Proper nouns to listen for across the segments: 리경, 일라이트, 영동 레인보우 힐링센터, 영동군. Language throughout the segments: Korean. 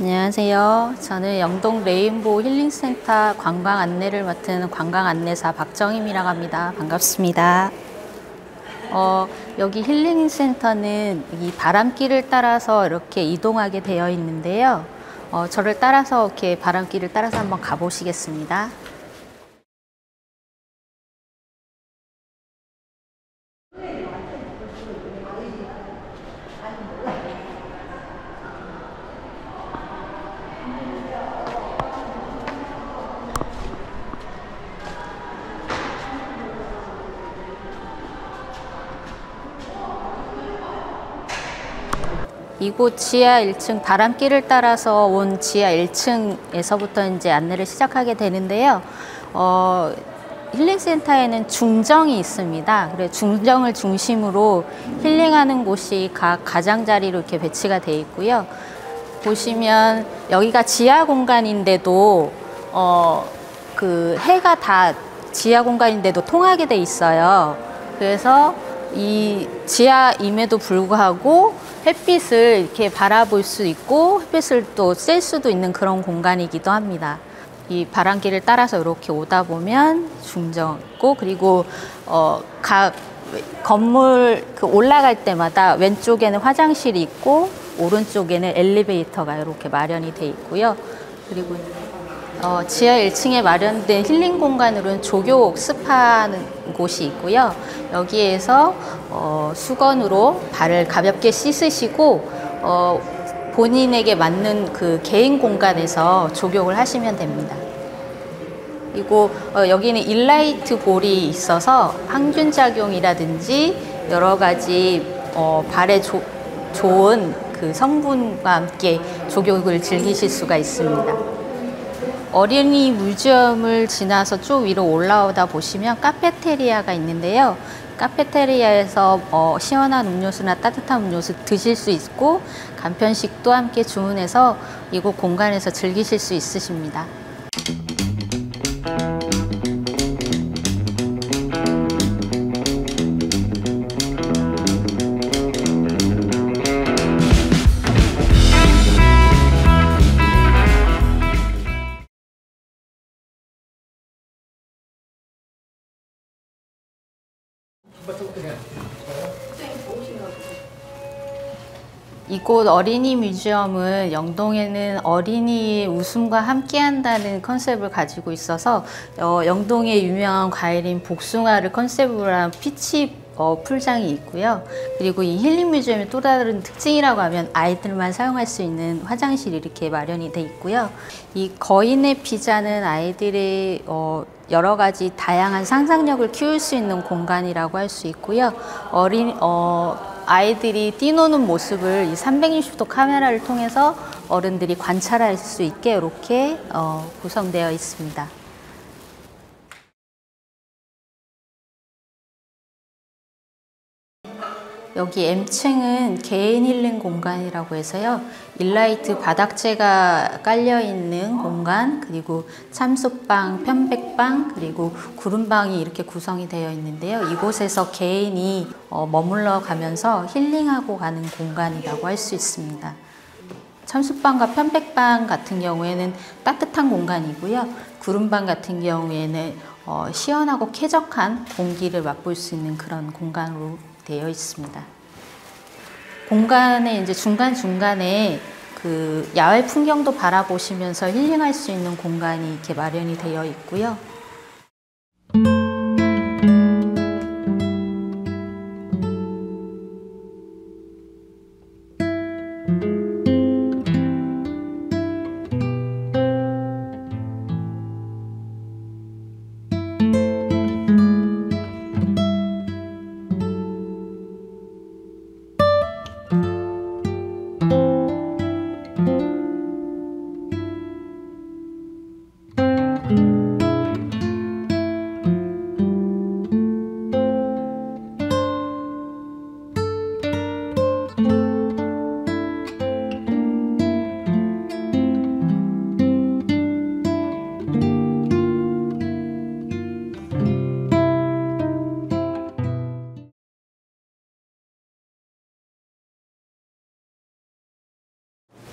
안녕하세요. 저는 영동 레인보우 힐링센터 관광 안내를 맡은 관광 안내사 박정임이라고 합니다. 반갑습니다. 여기 힐링센터는 이 바람길을 따라서 이렇게 이동하게 되어 있는데요. 저를 따라서 이렇게 바람길을 따라서 한번 가보시겠습니다. 이곳 지하 1층 바람길을 따라서 온 지하 1층에서부터 이제 안내를 시작하게 되는데요. 힐링센터에는 중정이 있습니다. 그래서 중정을 중심으로 힐링하는 곳이 각 가장자리로 이렇게 배치가 되어 있고요. 보시면 여기가 지하 공간인데도 그 해가 다 지하 공간인데도 통하게 돼 있어요. 그래서 이 지하임에도 불구하고 햇빛을 이렇게 바라볼 수 있고 햇빛을 또 쐴 수도 있는 그런 공간이기도 합니다. 이 바람길을 따라서 이렇게 오다 보면 중정 있고, 그리고 각 건물 올라갈 때마다 왼쪽에는 화장실이 있고 오른쪽에는 엘리베이터가 이렇게 마련이 돼 있고요. 그리고 지하 1층에 마련된 힐링 공간으로는 조교 스파하는 곳이 있고요. 여기에서 수건으로 발을 가볍게 씻으시고 본인에게 맞는 그 개인 공간에서 조교를 하시면 됩니다. 그리고 여기는 일라이트 볼이 있어서 항균작용이라든지 여러 가지 발에 좋은 그 성분과 함께 조교를 즐기실 수가 있습니다. 어린이 뮤지엄을 지나서 쭉 위로 올라오다 보시면 카페테리아가 있는데요. 카페테리아에서 시원한 음료수나 따뜻한 음료수 드실 수 있고 간편식도 함께 주문해서 이곳 공간에서 즐기실 수 있으십니다. 이곳 어린이 뮤지엄은 영동에는 어린이의 웃음과 함께한다는 컨셉을 가지고 있어서 영동의 유명한 과일인 복숭아를 컨셉으로 한 피치 풀장이 있고요. 그리고 이 힐링 뮤지엄의 또 다른 특징이라고 하면 아이들만 사용할 수 있는 화장실이 이렇게 마련이 돼 있고요. 이 거인의 피자는 아이들의 여러 가지 다양한 상상력을 키울 수 있는 공간이라고 할 수 있고요. 아이들이 뛰노는 모습을 이 360도 카메라를 통해서 어른들이 관찰할 수 있게 이렇게 구성되어 있습니다. 여기 M층은 개인 힐링 공간이라고 해서요. 일라이트 바닥재가 깔려있는 공간, 그리고 참숯방, 편백방, 그리고 구름방이 이렇게 구성이 되어 있는데요. 이곳에서 개인이 머물러 가면서 힐링하고 가는 공간이라고 할 수 있습니다. 참숯방과 편백방 같은 경우에는 따뜻한 공간이고요. 구름방 같은 경우에는 시원하고 쾌적한 공기를 맛볼 수 있는 그런 공간으로 되어 있습니다. 공간에 이제 중간중간에 그 야외 풍경도 바라보시면서 힐링할 수 있는 공간이 이렇게 마련이 되어 있고요.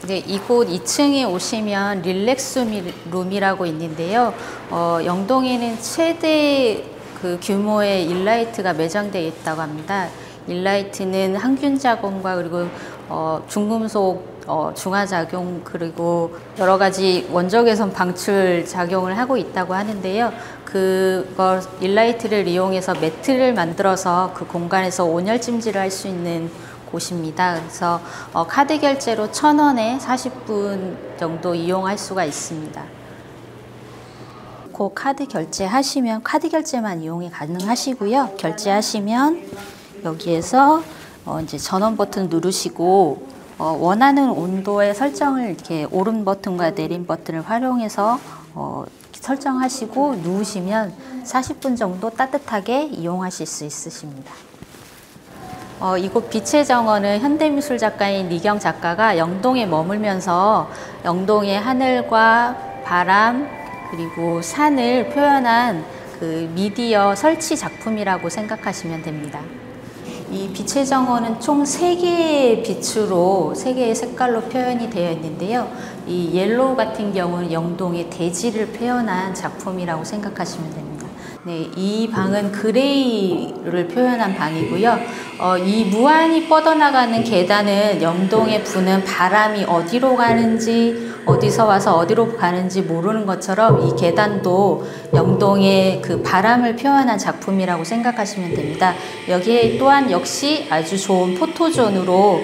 이제 이곳 2층에 오시면 릴렉스 룸이라고 있는데요. 영동에는 최대 그 규모의 일라이트가 매장되어 있다고 합니다. 일라이트는 항균 작용과 그리고 중금속 중화 작용 그리고 여러 가지 원적외선 방출 작용을 하고 있다고 하는데요. 그걸 일라이트를 이용해서 매트를 만들어서 그 공간에서 온열 찜질을 할 수 있는 곳입니다. 그래서 카드 결제로 1,000원에 40분 정도 이용할 수가 있습니다. 그 카드 결제하시면 카드 결제만 이용이 가능하시고요. 결제하시면 여기에서 이제 전원 버튼 누르시고 원하는 온도의 설정을 이렇게 오른 버튼과 내림 버튼을 활용해서 설정하시고 누우시면 40분 정도 따뜻하게 이용하실 수 있으십니다. 이곳 빛의 정원은 현대미술 작가인 리경 작가가 영동에 머물면서 영동의 하늘과 바람 그리고 산을 표현한 그 미디어 설치 작품이라고 생각하시면 됩니다. 이 빛의 정원은 총 3개의 빛으로 3개의 색깔로 표현이 되어 있는데요. 이 옐로우 같은 경우는 영동의 대지를 표현한 작품이라고 생각하시면 됩니다. 네, 이 방은 그레이를 표현한 방이고요. 이 무한히 뻗어나가는 계단은 영동에 부는 바람이 어디로 가는지 어디서 와서 어디로 가는지 모르는 것처럼 이 계단도 영동의 그 바람을 표현한 작품이라고 생각하시면 됩니다. 여기에 또한 역시 아주 좋은 포토존으로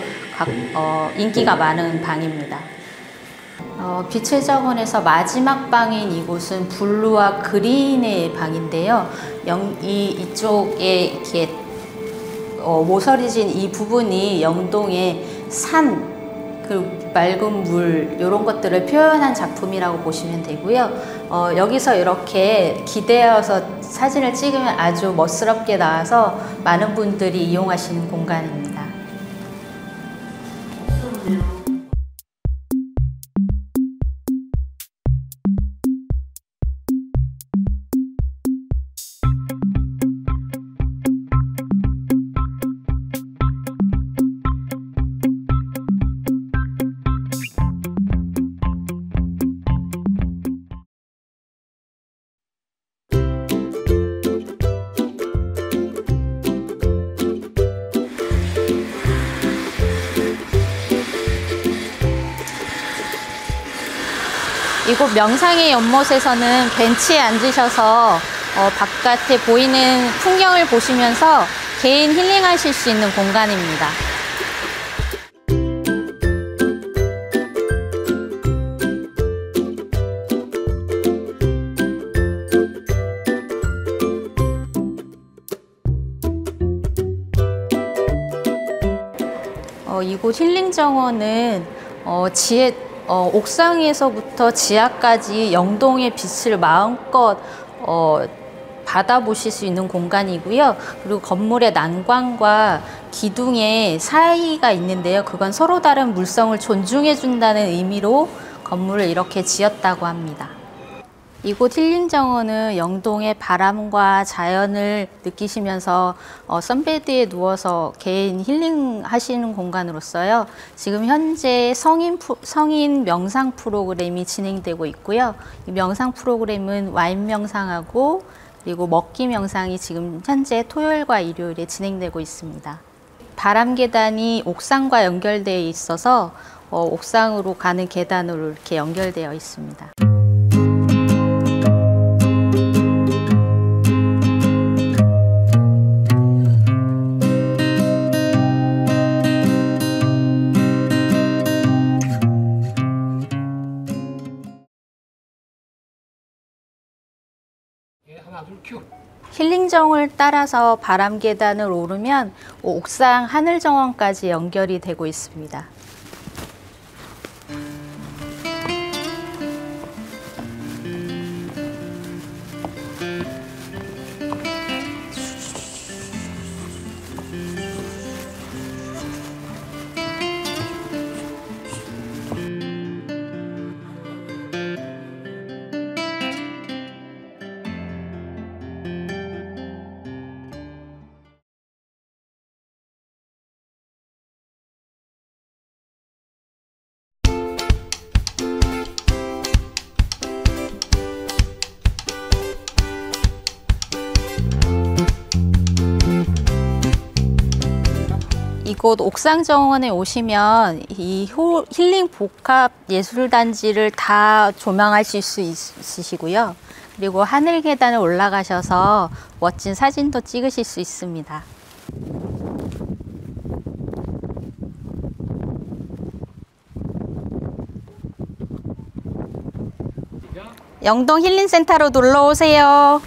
인기가 많은 방입니다. 빛의 정원에서 마지막 방인 이곳은 블루와 그린의 방인데요. 이쪽에 이렇게 모서리진 이 부분이 영동의 산 그리고 맑은 물 이런 것들을 표현한 작품이라고 보시면 되고요. 여기서 이렇게 기대어서 사진을 찍으면 아주 멋스럽게 나와서 많은 분들이 이용하시는 공간입니다. 이곳 명상의 연못에서는 벤치에 앉으셔서 바깥에 보이는 풍경을 보시면서 개인 힐링하실 수 있는 공간입니다. 이곳 힐링 정원은 옥상에서부터 지하까지 영동의 빛을 마음껏 받아보실 수 있는 공간이고요. 그리고 건물의 난관과 기둥의 사이가 있는데요. 그건 서로 다른 물성을 존중해준다는 의미로 건물을 이렇게 지었다고 합니다. 이곳 힐링 정원은 영동의 바람과 자연을 느끼시면서 선베드에 누워서 개인 힐링 하시는 공간으로서요. 지금 현재 성인 명상 프로그램이 진행되고 있고요. 이 명상 프로그램은 와인 명상하고 그리고 먹기 명상이 지금 현재 토요일과 일요일에 진행되고 있습니다. 바람 계단이 옥상과 연결되어 있어서 옥상으로 가는 계단으로 이렇게 연결되어 있습니다. 힐링정을 따라서 바람 계단을 오르면 옥상 하늘정원까지 연결이 되고 있습니다. 이곳 옥상정원에 오시면 이 힐링 복합 예술단지를 다 조망하실 수 있으시고요. 그리고 하늘 계단을 올라가셔서 멋진 사진도 찍으실 수 있습니다. 영동 힐링센터로 놀러 오세요.